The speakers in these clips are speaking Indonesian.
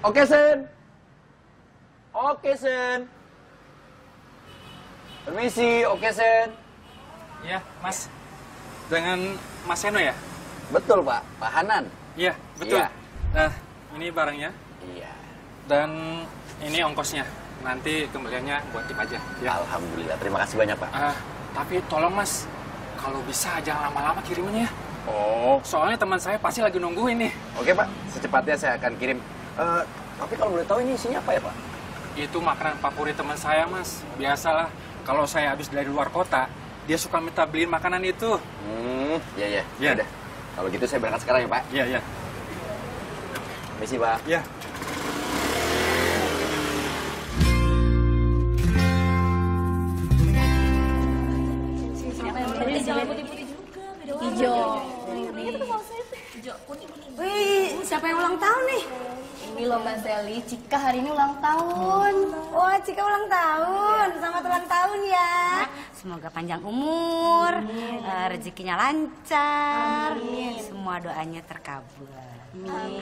Oke, Sen. Oke, Sen. Permisi, oke, Sen. Ya, Mas. Dengan Mas Seno ya? Betul, Pak. Pak Hanan. Iya, betul. Ya. Nah, ini barangnya. Iya. Dan ini ongkosnya. Nanti kembaliannya buat tip aja. Ya. Alhamdulillah, terima kasih banyak, Pak. Tapi tolong, Mas. Kalau bisa, jangan lama-lama kirimannya ya. Oh. Soalnya teman saya pasti lagi nungguin nih. Oke, Pak. Secepatnya saya akan kirim. Tapi kalau boleh tahu ini isinya apa ya, Pak? Itu makanan favorit teman saya, Mas. Biasalah, kalau saya habis dari luar kota, dia suka minta beliin makanan itu. Iya. Ya udah. Kalau gitu saya berangkat sekarang ya, Pak. Iya. Misi, Pak. Iya. Wih, siapa yang ulang tahun nih? Ini loh Mbak Shelly, Cika hari ini ulang tahun. Wah, Cika ulang tahun, selamat ulang tahun ya. Semoga panjang umur, rezekinya lancar, semua doanya terkabul.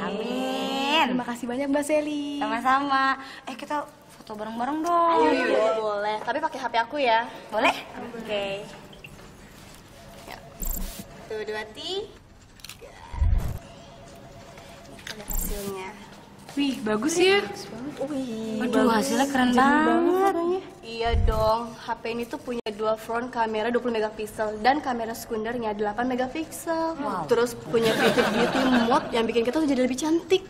Amin. Terima kasih banyak Mbak Shelly. Sama-sama. Kita foto bareng-bareng dong. Ayo, boleh. Tapi pakai HP aku ya. Boleh? Oke. Tuh, 2, 3. Ada hasilnya. Wih, bagus ya. Wih, aduh, hasilnya keren banget. Iya dong, HP ini tuh punya dual front kamera 20 megapiksel dan kamera sekundernya 8 megapiksel. Wow. Terus punya feature beauty mode yang bikin kita tuh jadi lebih cantik.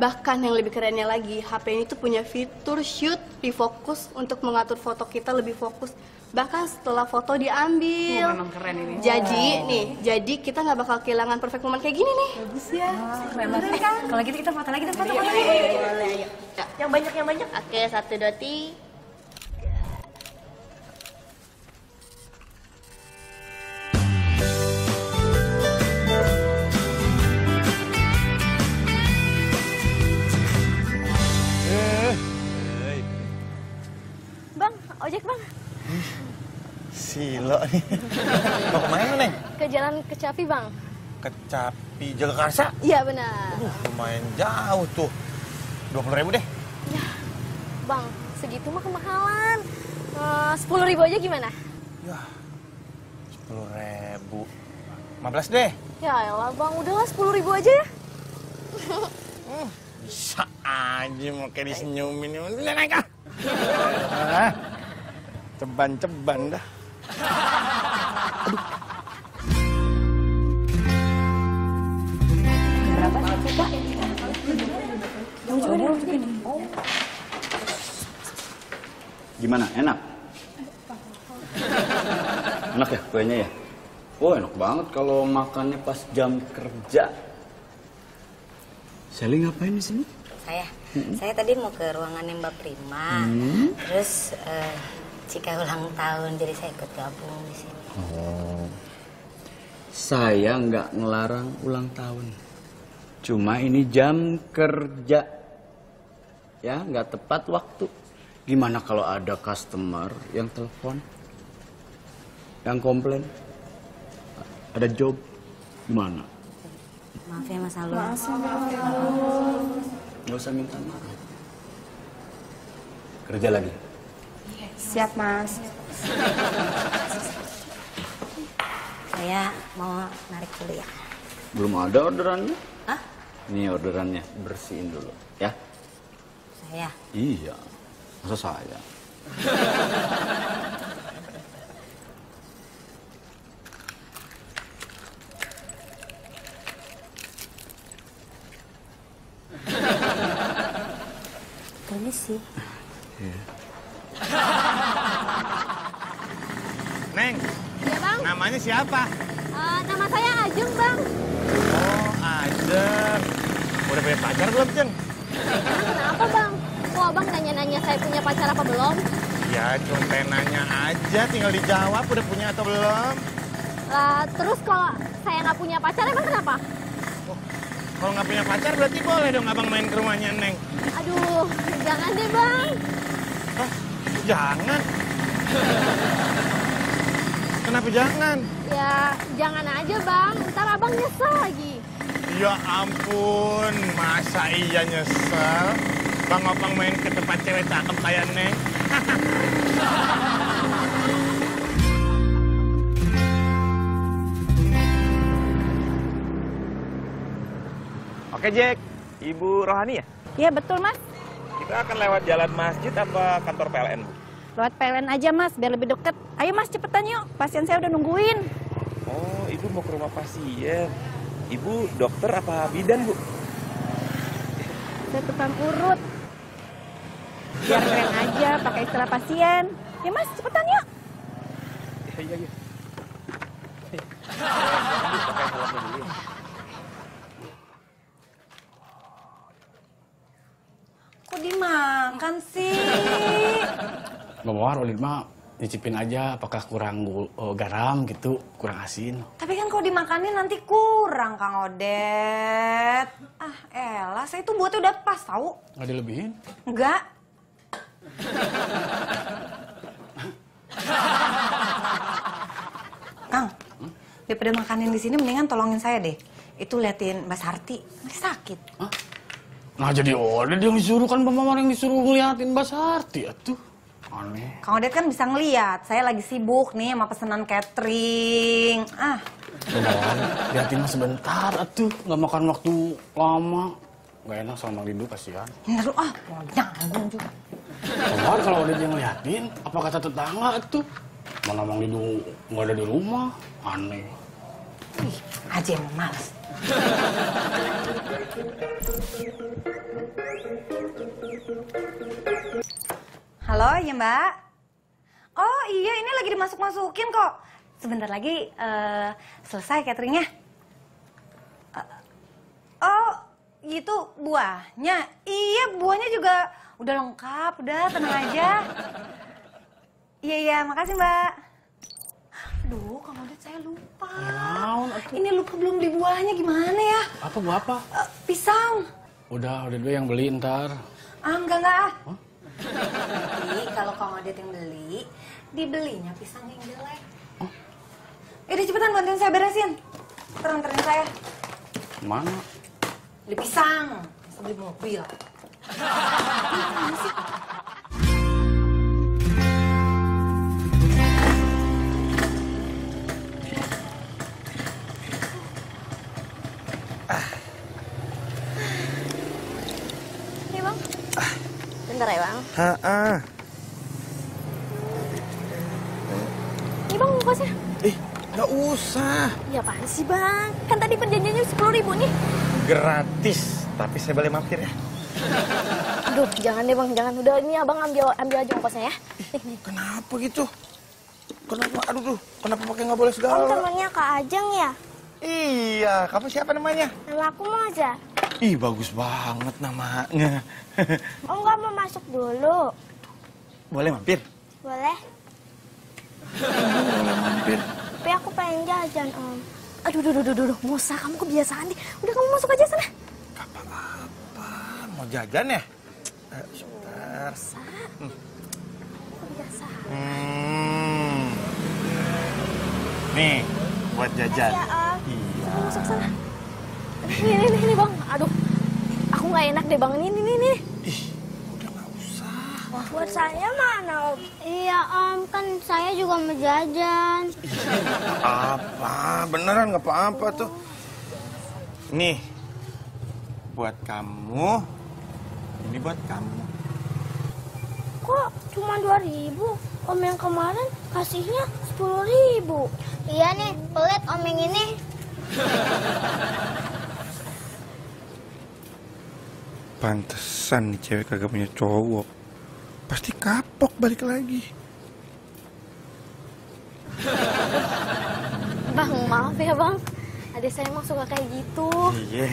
Bahkan yang lebih kerennya lagi, HP ini tuh punya fitur shoot refocus untuk mengatur foto kita lebih fokus. Bahkan setelah foto diambil. Memang keren ini. Jadi nih, jadi kita nggak bakal kehilangan perfect moment kayak gini nih. Bagus ya. Keren banget kan? Kalau gitu kita foto lagi, Boleh. Yang banyak. Oke, 1, 2, 3. Bang, ojek bang. Silo nih. Mau kemana, Neng? Ke Jalan Kecapi, Bang. Kecapi Jagakarsa? Iya, benar. Lumayan jauh tuh. 20.000 deh. Ya, Bang, segitu mah kemahalan. 10.000 aja gimana? Ya, 10.000. 15 deh. Ya elah, Bang. Udahlah, 10.000 aja ya. Bisa aja, mau kayak disenyumin. Udah, naik ah. Ceban-ceban dah. Berapa sih kita? Gimana? Enak? Enak ya kuenya ya? Oh enak banget kalau makannya pas jam kerja. Shelly ngapain di sini? Saya tadi mau ke ruangannya Mbak Prima. Terus Cika ulang tahun, jadi saya ikut gabung di sini. Oh. Saya nggak ngelarang ulang tahun. Cuma ini jam kerja. Ya, nggak tepat waktu. Gimana kalau ada customer yang telepon? Yang komplain? Ada job? Gimana? Maaf ya Mas Alun. Nggak usah minta maaf. Kerja lagi. Siap, Mas. Saya mau narik dulu ya. Belum ada orderannya? Hah? Ini orderannya, bersihin dulu, ya. Saya? Iya, masa saya? Permisi. Neng, ya, Bang? Namanya siapa? Nama saya Ajeng, Bang. Oh, Ajeng. Udah punya pacar belum, Jeng? Kenapa, Bang? Wah, Bang nanya-nanya saya punya pacar apa belum? Ya, cuma nanya aja, tinggal dijawab udah punya atau belum. Terus kalau saya nggak punya pacar, emang kenapa? Oh, kalau nggak punya pacar berarti boleh dong Abang main ke rumahnya, Neng? Aduh, jangan deh, Bang. Hah? Jangan? Kenapa jangan? Ya, jangan aja, Bang. Ntar Abang nyesel lagi. Ya ampun, masa iya nyesel? Bang Opang main ke tempat cewek cakep kayak Neng. Oke, Jack. Ibu Rohani ya? Iya, betul, Mas. Kita akan lewat jalan masjid apa kantor PLN, Bu? Lewat PLN aja, Mas, biar lebih deket. Ayo, Mas, cepetan yuk. Pasien saya udah nungguin. Oh, Ibu mau ke rumah pasien. Ibu dokter apa bidan, Bu? Saya tukang urut. Biar keren aja, pakai istilah pasien. Ya, Mas, cepetan yuk. Iya. Kok dimakan sih? Nggak mau, Rolid, Mak. Nyicipin aja, apakah kurang garam gitu, kurang asin. Tapi kan kalau dimakanin nanti kurang, Kang Odet. Ah, elah, saya itu buatnya udah pas, tahu. Nggak dilebihin? Nggak. Kang, daripada makanin di sini, mendingan tolongin saya deh. Itu liatin Mbak Sarti, masih sakit. Hah? Nah, jadi Odet yang disuruh, kan Mama yang disuruh ngeliatin Mbak Sarti, atuh. Aneh. Kang Odet kan bisa ngeliat, saya lagi sibuk nih sama pesanan catering. Ah, liatin mas sebentar, atuh, nggak makan waktu lama, nggak enak sama Mang Lidu, kasihan. Bener, ah, nyanggung juga. Kemarin kalau Odet yang ngeliatin, apa kata tetangga atuh? Mana Mang Lidu nggak ada di rumah, aneh. Ih, aja yang males. Halo, ya Mbak? Oh iya, ini lagi dimasuk-masukin kok. Sebentar lagi selesai cateringnya. Oh, gitu buahnya? Iya, buahnya juga udah lengkap, udah tenang aja. Iya, makasih Mbak. Aduh, Kang Odet saya lupa. Ini lupa belum beli buahnya, gimana ya? Apa buah apa? Pisang. Udah gue yang beli ntar. Ah, enggak. Huh? Tapi kalau Kang Odet yang beli, dibelinya pisang yang jelek. Oh. Yaudah cepetan bantuin saya beresin. Teranterin saya. Mana? Beli pisang. Masa beli mobil. Bentar ya Bang. Ini Bang bungkusnya. Ih, nggak usah. Ya apaan sih Bang? Kan tadi perjanjiannya 10.000 nih. Gratis, tapi saya boleh mampir ya. Aduh, jangan deh Bang, jangan. Udah ini Abang ambil aja ongkosnya ya. Ih, kenapa gitu? Kenapa? Aduh tuh, kenapa pakai nggak boleh segala? Om temannya Kak Ajeng ya? Iya, kamu siapa namanya? Nama aku Moza. Ih, bagus banget namanya. Om nggak mau masuk dulu. Boleh mampir? Boleh. Boleh mampir. Tapi aku pengen jajan, Om. Aduh, Moza, kamu kebiasaan deh. Udah, kamu masuk aja sana. Gak apa-apa. Mau jajan ya? Sebentar. Moza, kamu kebiasaan. Nih, buat jajan. Iya, Om. Iya. Kamu masuk sana. Ini Bang, aduh, aku nggak enak deh Bang, ini. Ih, udah nggak usah. Buat saya mana Om? Iya Om, kan saya juga mau jajan. Apa? Beneran nggak apa-apa tuh. Nih, buat kamu, ini buat kamu. Kok cuma 2.000? Om yang kemarin kasihnya 10.000. Iya nih, pelit Om yang ini. Pantesan nih cewek kagak punya cowok. Pasti kapok balik lagi. Bang, maaf ya Bang. Adik saya emang suka kayak gitu. Iya.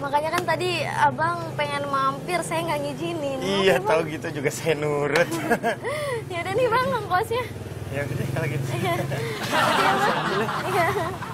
Makanya kan tadi Abang pengen mampir, saya nggak ngizinin. Iya, tahu gitu juga saya nurut. Ya udah nih Bang, ongkosnya. Ya udah kalau gitu. Iya. Makasih ya Bang. Iya.